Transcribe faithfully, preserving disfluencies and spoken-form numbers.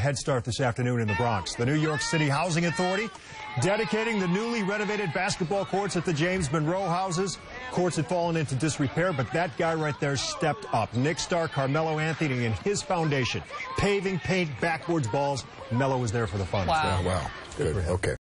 head start this afternoon in the Bronx. The New York City Housing Authority dedicating the newly renovated basketball courts at the James Monroe houses. Courts had fallen into disrepair, but that guy right there stepped up. Knicks star Carmelo Anthony and his foundation. Paving, paint, backwards balls. Melo was there for the fun. Wow. Wow. Good. Okay.